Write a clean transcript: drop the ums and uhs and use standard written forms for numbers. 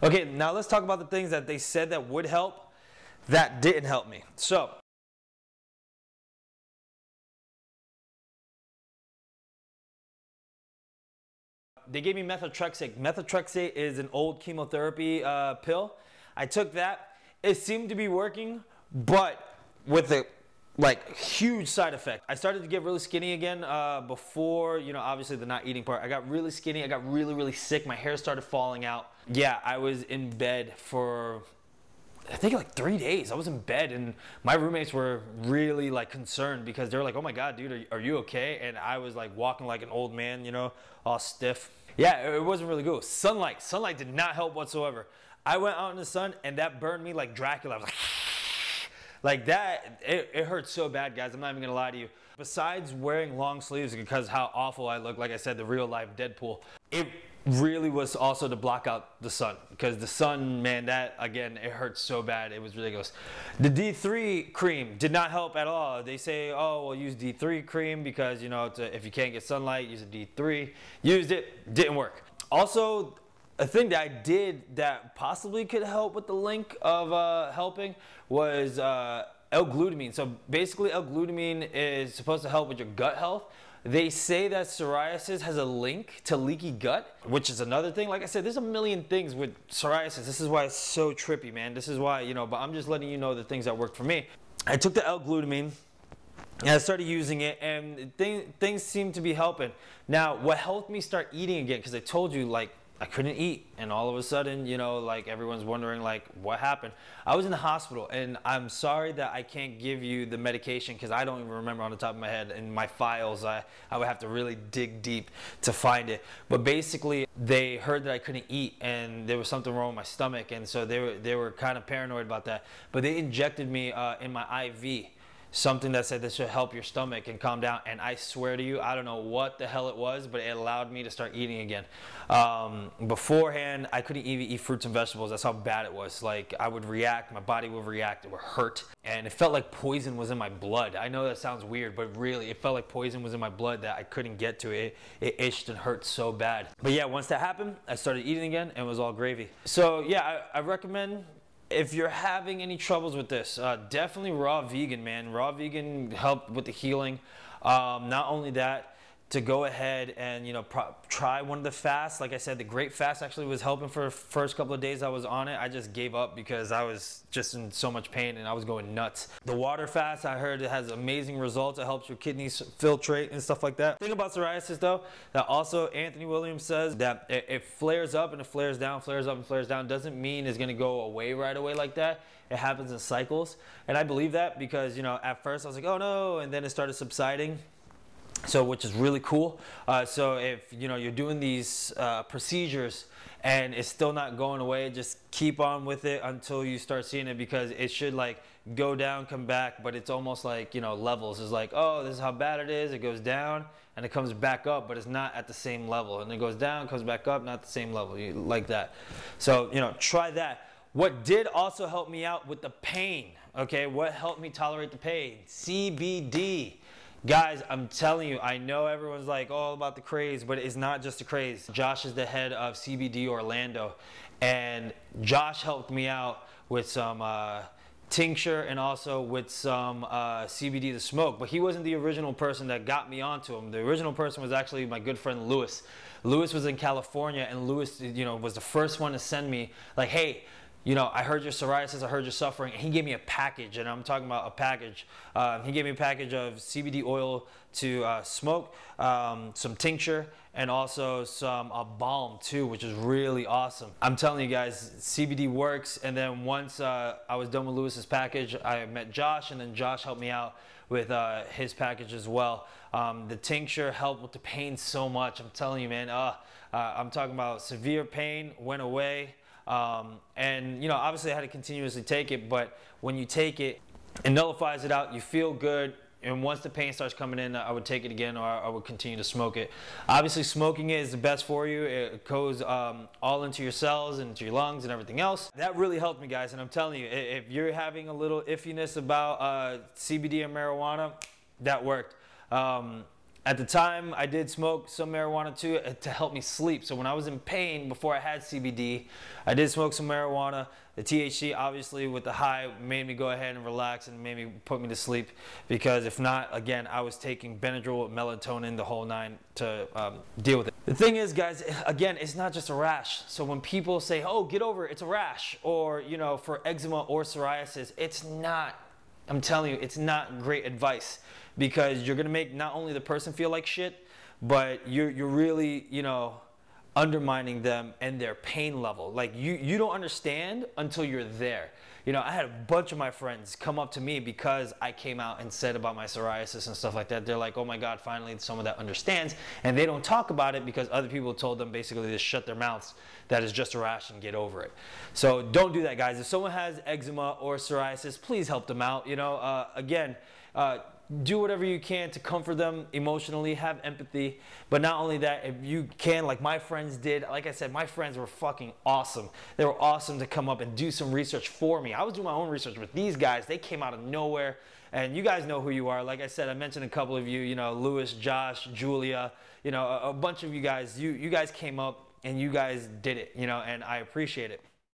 Okay, now let's talk about the things that they said that would help that didn't help me. So, they gave me methotrexate. Methotrexate is an old chemotherapy pill. I took that. It seemed to be working, but with a huge side effect. I started to get really skinny again before, you know, obviously the not eating part. I got really skinny. I got really, really sick. My hair started falling out. Yeah, I was in bed for, I think, like 3 days. I was in bed and my roommates were really concerned because they were like, oh my God, dude, are you okay? And I was like walking like an old man, you know, all stiff. Yeah, it wasn't really good. Sunlight did not help whatsoever. I went out in the sun and that burned me like Dracula. I was like that, it hurt so bad, guys. I'm not even gonna lie to you. Besides wearing long sleeves because how awful I look, like I said, the real life Deadpool, it really was also to block out the sun, because the sun, man, that again, it hurts so bad. It was ridiculous. The D3 cream did not help at all. They say, oh, well, use D3 cream because, you know, if you can't get sunlight, use a D3. Used it, didn't work. Also, a thing that I did that possibly could help with the link of helping was L-glutamine. So basically, L-glutamine is supposed to help with your gut health. They say that psoriasis has a link to leaky gut, which is another thing. Like I said, there's a million things with psoriasis. This is why it's so trippy, man. This is why, you know, but I'm just letting you know the things that worked for me. I took the L-glutamine and I started using it, and things seemed to be helping. Now, what helped me start eating again, because I told you, like, I couldn't eat, and all of a sudden, you know, like everyone's wondering like what happened. I was in the hospital, and I'm sorry that I can't give you the medication because I don't even remember on the top of my head. In my files, I would have to really dig deep to find it. But basically, they heard that I couldn't eat, and there was something wrong with my stomach, and so they were kind of paranoid about that. But they injected me in my IV. Something that said this should help your stomach and calm down, and I swear to you, I don't know what the hell it was, but it allowed me to start eating again. Beforehand, I couldn't even eat fruits and vegetables. That's how bad it was. Like, I would react, my body would react, it would hurt, and it felt like poison was in my blood. I know that sounds weird, but really, it felt like poison was in my blood that I couldn't get to it. It itched and hurt so bad. But yeah, once that happened, I started eating again, and it was all gravy. So yeah, I recommend, if you're having any troubles with this, definitely raw vegan, man. Raw vegan helped with the healing. Not only that, to go ahead and, you know, try one of the fasts. Like I said, the Great Fast actually was helping for the first couple of days I was on it. I just gave up because I was just in so much pain and I was going nuts. The water fast, I heard it has amazing results. It helps your kidneys filtrate and stuff like that. Think about psoriasis though, that also Anthony Williams says that it flares up and it flares down, flares up and flares down. Doesn't mean it's gonna go away right away like that. It happens in cycles. And I believe that because, you know, at first I was like, oh no, and then it started subsiding. So, which is really cool. So if, you know, you're doing these procedures and it's still not going away, just keep on with it until you start seeing it, because it should like go down, come back, but it's almost like, you know, levels. It's like, oh, this is how bad it is. It goes down and it comes back up, but it's not at the same level. And it goes down, comes back up, not the same level, like that. So, you know, try that. What did also help me out with the pain, okay? What helped me tolerate the pain? CBD. Guys, I'm telling you, I know everyone's like all about the craze, but it's not just a craze. Josh is the head of CBD Orlando, and Josh helped me out with some tincture and also with some CBD to smoke, but he wasn't the original person that got me onto him. The original person was actually my good friend Lewis. Lewis was in California, and Lewis, you know, was the first one to send me like, hey, you know, I heard your psoriasis, I heard your suffering. And he gave me a package, and I'm talking about a package. He gave me a package of CBD oil to smoke, some tincture, and also some balm too, which is really awesome. I'm telling you guys, CBD works. And then once I was done with Lewis's package, I met Josh, and then Josh helped me out with his package as well. The tincture helped with the pain so much. I'm telling you, man, I'm talking about severe pain, went away. And you know, obviously I had to continuously take it, but when you take it, it nullifies it out, you feel good, and once the pain starts coming in, I would take it again, or I would continue to smoke it. Obviously smoking it is the best for you. It goes all into your cells and into your lungs and everything else. That really helped me, guys, and I'm telling you, if you're having a little iffiness about CBD and marijuana, that worked. At the time, I did smoke some marijuana too to help me sleep. So when I was in pain before I had CBD, I did smoke some marijuana. The THC, obviously, with the high, made me go ahead and relax and made me put me to sleep. Because if not, again, I was taking Benadryl, melatonin, the whole nine to deal with it. The thing is, guys, again, it's not just a rash. So when people say, "Oh, get over it, it's a rash," or you know, for eczema or psoriasis, it's not. I'm telling you, it's not great advice, because you're gonna make not only the person feel like shit, but you're really, you know, undermining them and their pain level. Like you don't understand until you're there. You know, I had a bunch of my friends come up to me because I came out and said about my psoriasis and stuff like that. They're like, "Oh my God, finally someone that understands." And they don't talk about it because other people told them basically to shut their mouths, that is just a rash and get over it. So don't do that, guys. If someone has eczema or psoriasis, please help them out. You know, again, do whatever you can to comfort them emotionally, have empathy. But not only that, if you can, like my friends did, like I said, my friends were fucking awesome. They were awesome to come up and do some research for me. I was doing my own research with these guys. They came out of nowhere. And you guys know who you are. Like I said, I mentioned a couple of you, you know, Lewis, Josh, Julia, you know, a bunch of you guys. You guys came up and you guys did it, you know, and I appreciate it.